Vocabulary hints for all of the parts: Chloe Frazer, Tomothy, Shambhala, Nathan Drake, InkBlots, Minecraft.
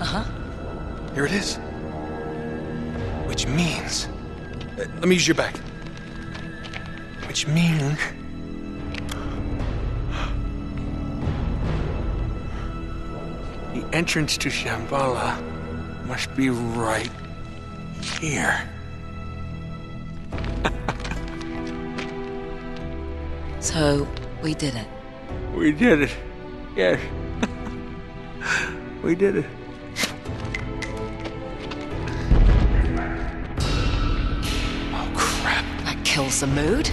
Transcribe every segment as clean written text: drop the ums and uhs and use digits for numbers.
Uh-huh. Here it is. Which means... let me use your back. Which means... the entrance to Shambhala must be right here. So, we did it. We did it. Yes. We did it. Oh, crap. That kills the mood.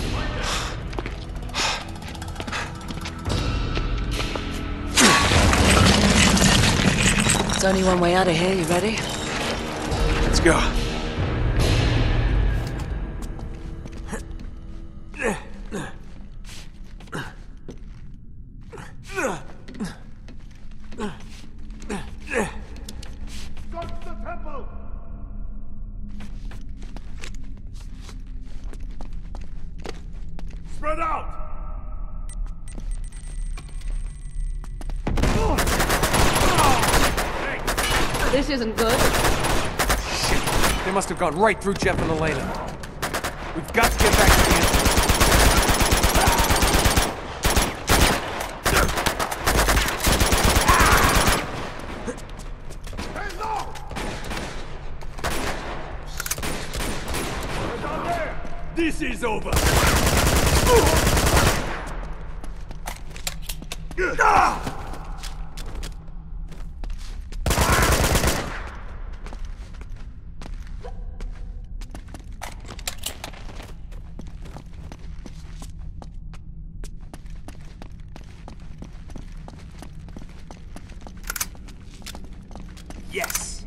There's only one way out of here. You ready? Let's go. Spread out! This isn't good. Shit. They must have gone right through Jeff and Elena. We've got to get back to the entrance. This is over! Yes!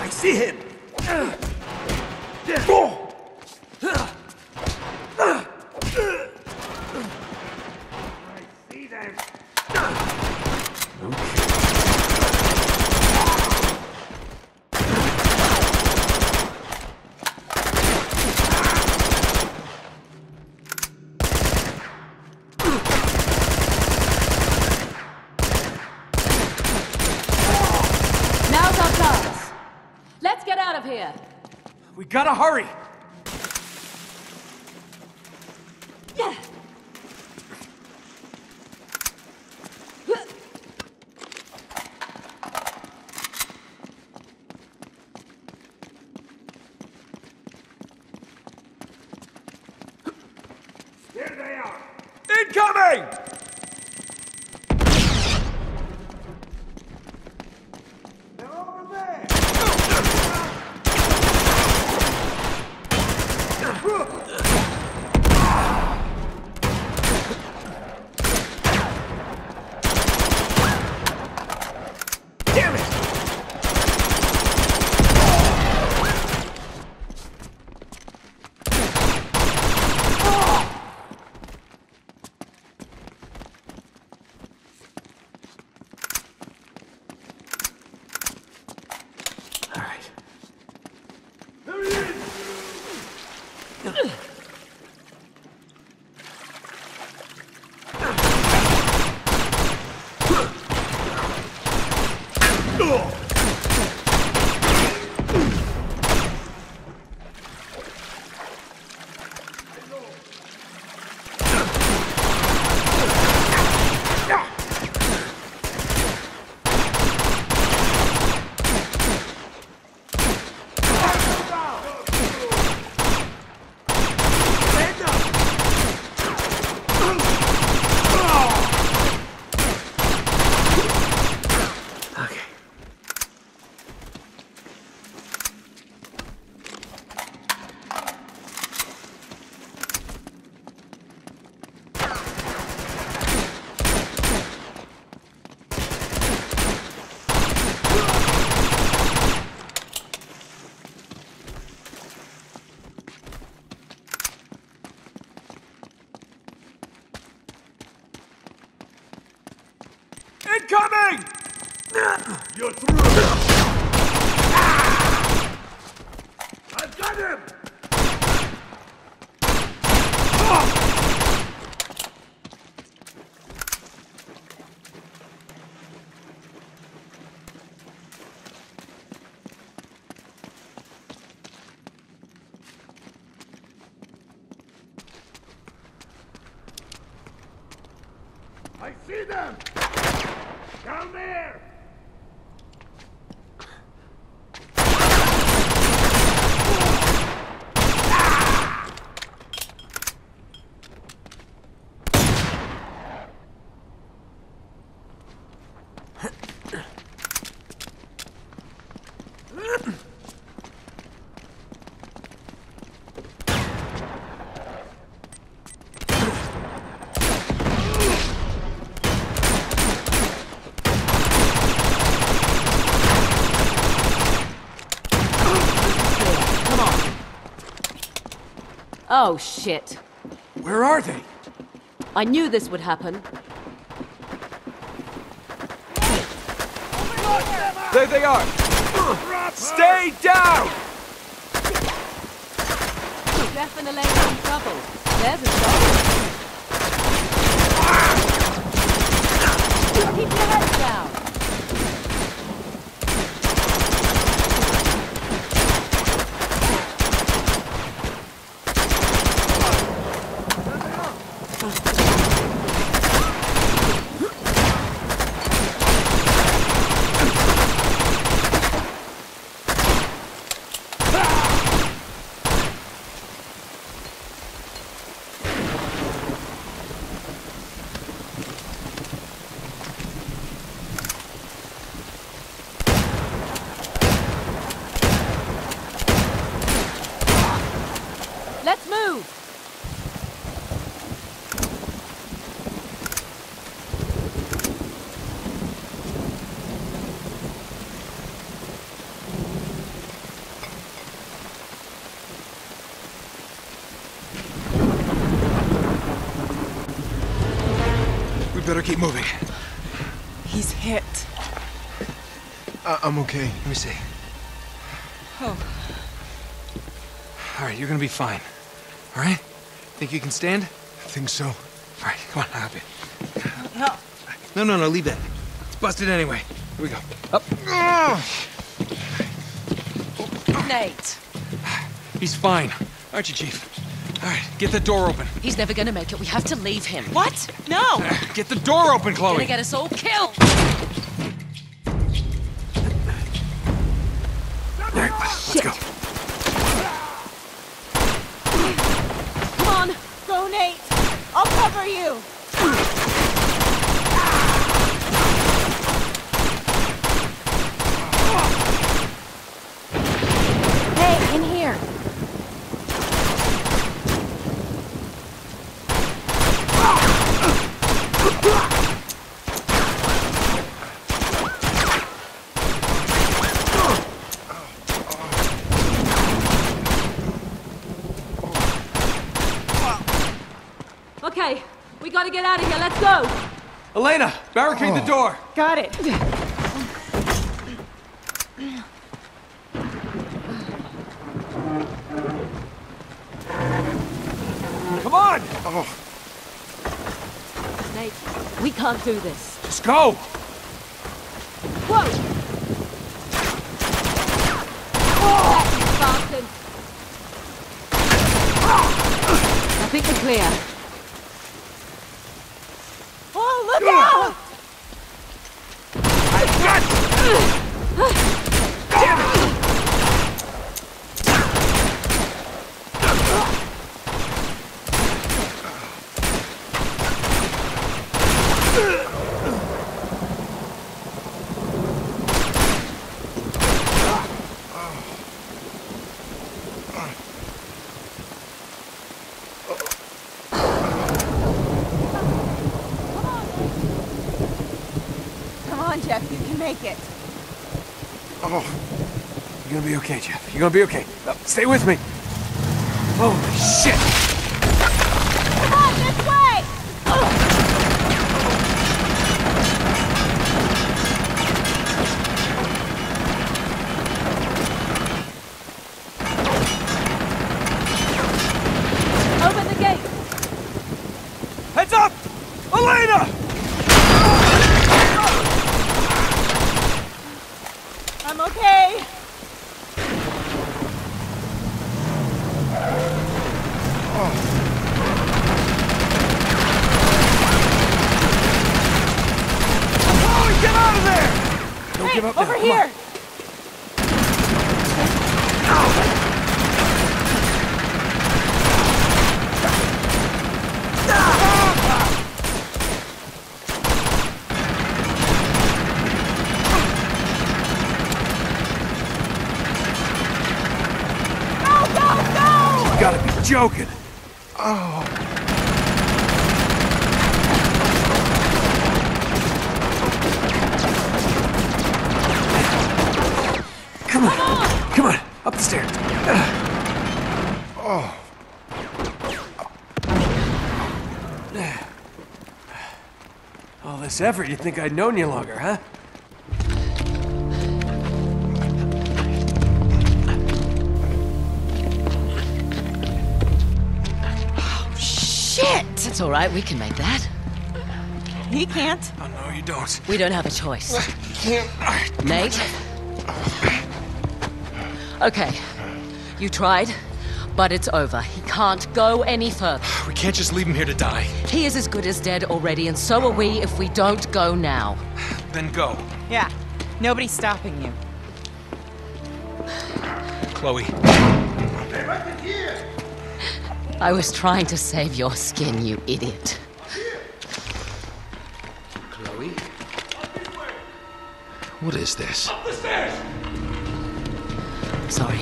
I see him. I see them. Now's our chance. Let's get out of here! We gotta hurry! Yeah. Here they are! Incoming! Incoming! You're through! I've got him! I see them! Down there! Oh, shit. Where are they? I knew this would happen. There they are! Stay down! Definitely in trouble. There's a shot. Keep your heads down! Better keep moving. He's hit. I'm okay. Let me see. Oh. All right, you're gonna be fine. All right? Think you can stand? I think so. All right, come on, hop in. No. No, leave that. It's busted anyway. Here we go. Up. Nate. He's fine. Aren't you, Chief? All right, get the door open. He's never gonna make it. We have to leave him. What? No! Get the door open, Chloe! Gonna get us all killed! All right, let's go. Come on! Go, Nate! I'll cover you! Hey, in here! Okay, we gotta get out of here, let's go! Elena, barricade the door! Got it! Come on! Oh. Nate, we can't do this. Just go! Whoa! Oh, you bastard! I think we're clear. Oh, look out! I've got you! Damn Jeff, you can make it. Oh, you're gonna be okay, Jeff. You're gonna be okay. Stay with me. Holy shit! Come on, this way! Oh. give up over now. Here! You gotta be joking. Oh. Come on. Come on. Up the stairs. Oh. All this effort, you'd think I'd known you longer, huh? It's all right, we can make that. He can't. Oh, no, you don't. We don't have a choice. I can't. Nate? Okay. You tried, but it's over. He can't go any further. We can't just leave him here to die. He is as good as dead already, and so are we if we don't go now. Then go. Yeah. Nobody's stopping you. Chloe. Right here! I was trying to save your skin, you idiot. Chloe? What is this? Up the stairs! Sorry.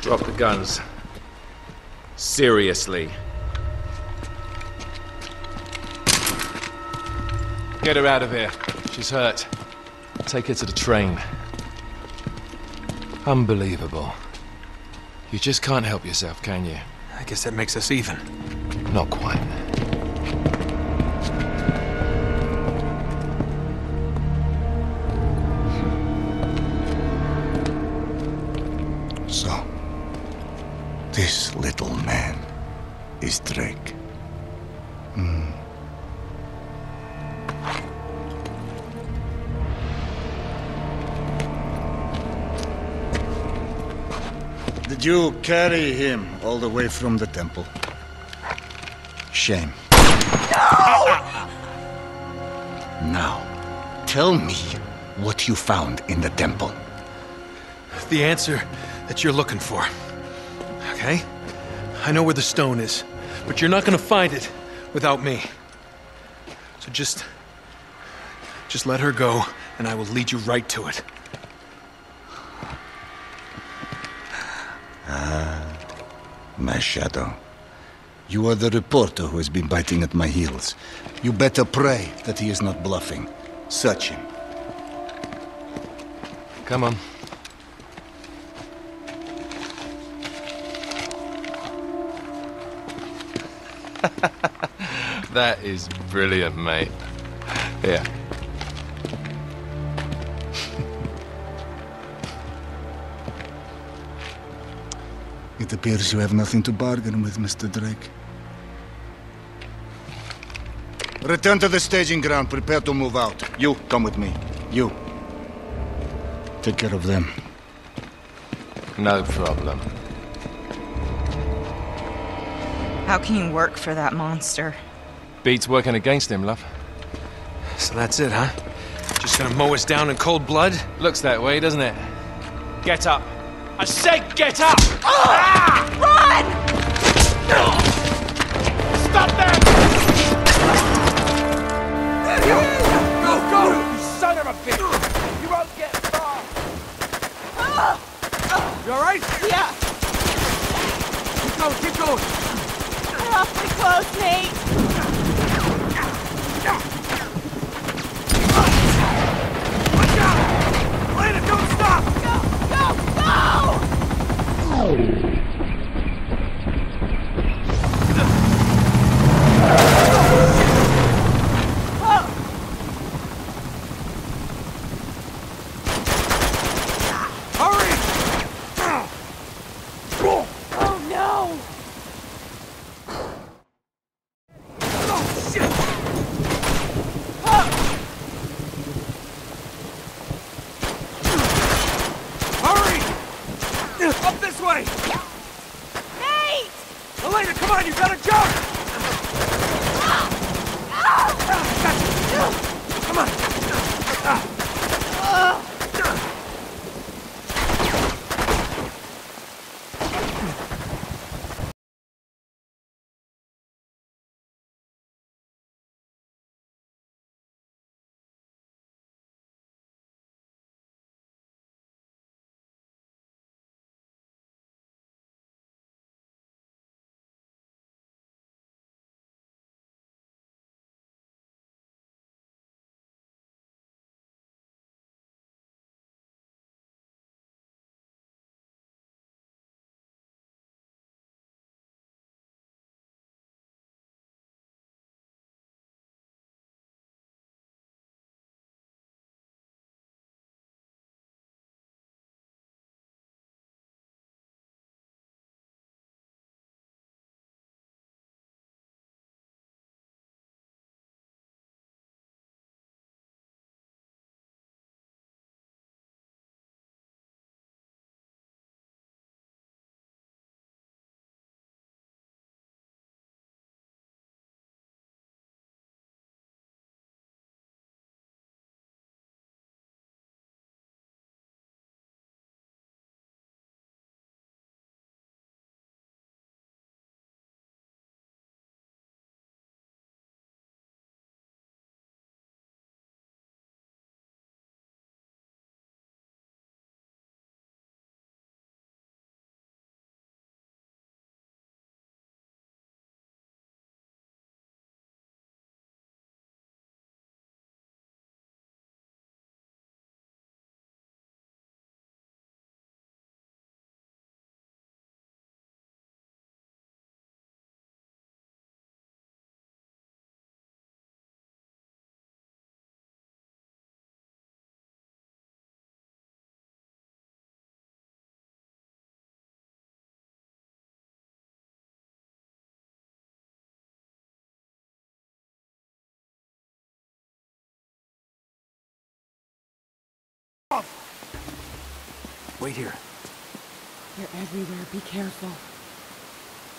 Drop the guns. Seriously. Get her out of here. She's hurt. Take her to the train. Unbelievable. You just can't help yourself, can you? I guess that makes us even. Not quite. So, this little man is Drake. Did you carry him all the way from the temple? Shame. No! Now, tell me what you found in the temple. The answer that you're looking for. Okay? I know where the stone is, but you're not gonna find it without me. So just let her go, and I will lead you right to it. My shadow. You are the reporter who has been biting at my heels. You better pray that he is not bluffing. Search him. Come on. That is brilliant, mate. Here. It appears you have nothing to bargain with, Mr. Drake. Return to the staging ground. Prepare to move out. You, come with me. You. Take care of them. No problem. How can you work for that monster? Beats working against him, love. So that's it, huh? Just gonna mow us down in cold blood? Looks that way, doesn't it? Get up. I said get up! Oh! Ah! Run! Stop them! Go, go! You son of a bitch! You won't get far! You alright? Yeah. Keep going, keep going! We're awfully close, Nate! Watch out! Lena, don't stop! Hurry! Oh no! Wait here. They're everywhere. Be careful.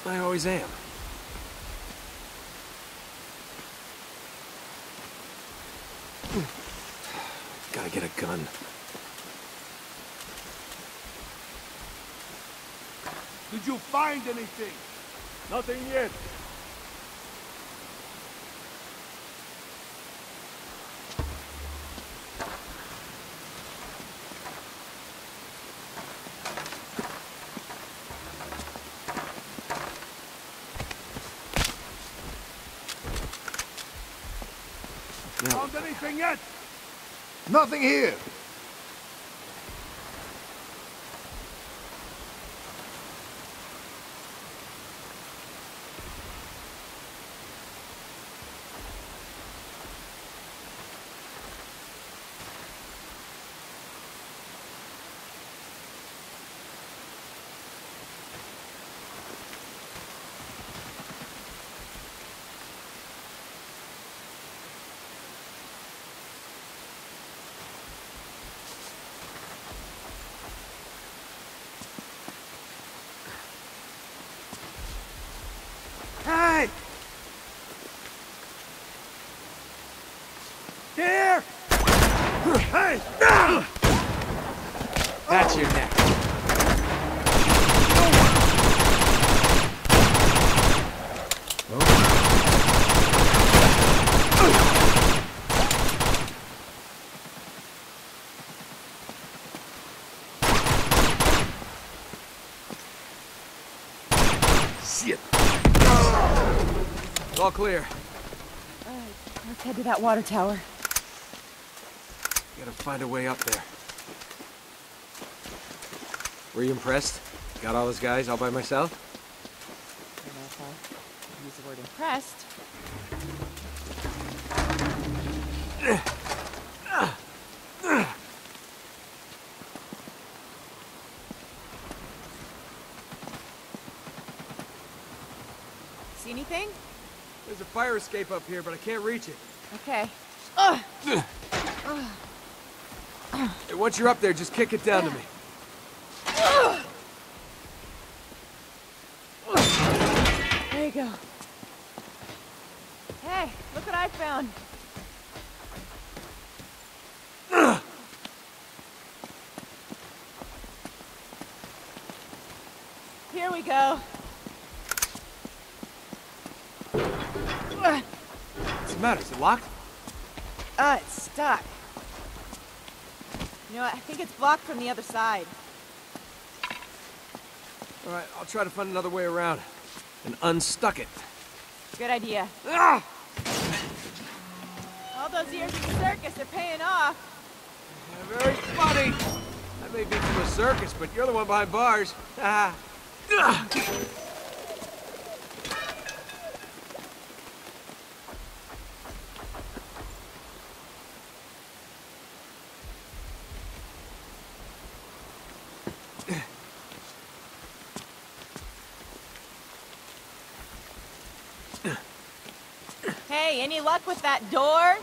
I always am. Gotta get a gun. Did you find anything? Nothing yet. Found anything yet? Nothing here. Hey! That's your neck. Shit. It's all clear. All right, let's head to that water tower. Gotta find a way up there. Were you impressed? Got all those guys all by myself? I don't know if I use the word impressed. See anything? There's a fire escape up here, but I can't reach it. Okay. Hey, once you're up there, just kick it down to me. There you go. Hey, look what I found. Here we go. What's the matter? Is it locked? It's stuck. You know, I think it's blocked from the other side. All right, I'll try to find another way around and unstuck it. Good idea. Ah! All those years in the circus are paying off. Yeah, very funny. I may be from a circus, but you're the one behind bars. Hey, any luck with that door?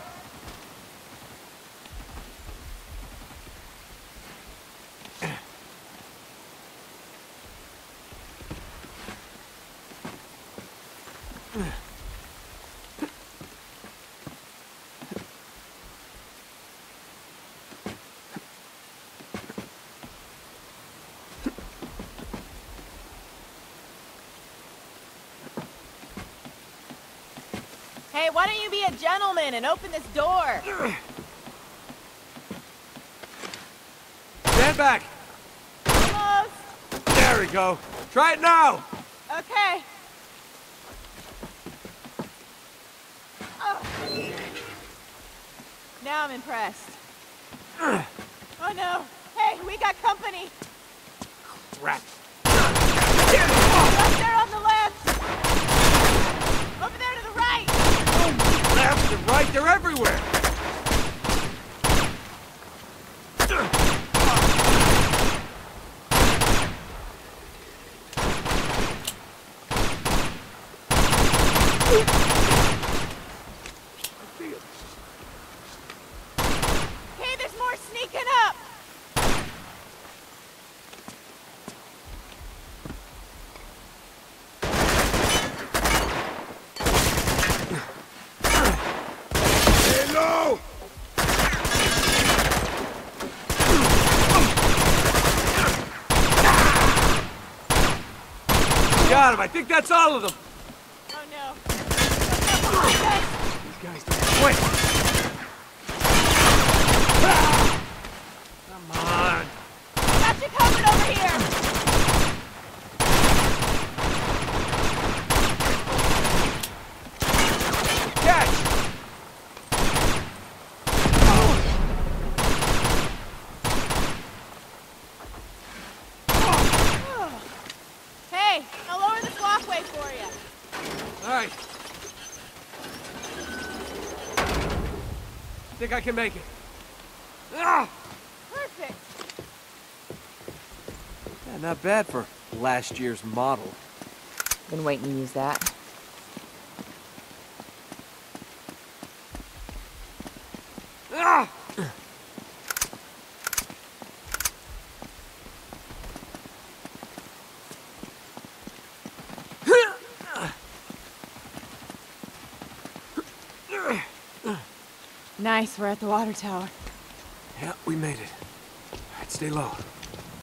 Hey, why don't you be a gentleman and open this door? Stand back. Close. There we go. Try it now. Okay. Oh. Now I'm impressed. Oh no. Hey, we got company. Crap. Up there on the left. Over there to the right. Left and right, they're everywhere! Hey, there's more sneaking up! got him. I think that's all of them. Oh, no. These guys don't quit. Come on. Got you covered over here. Catch. I think I can make it. Ah! Perfect. Yeah, not bad for last year's model. Been waiting to use that. Ah! Nice, we're at the water tower. Yeah, we made it. All right, stay low.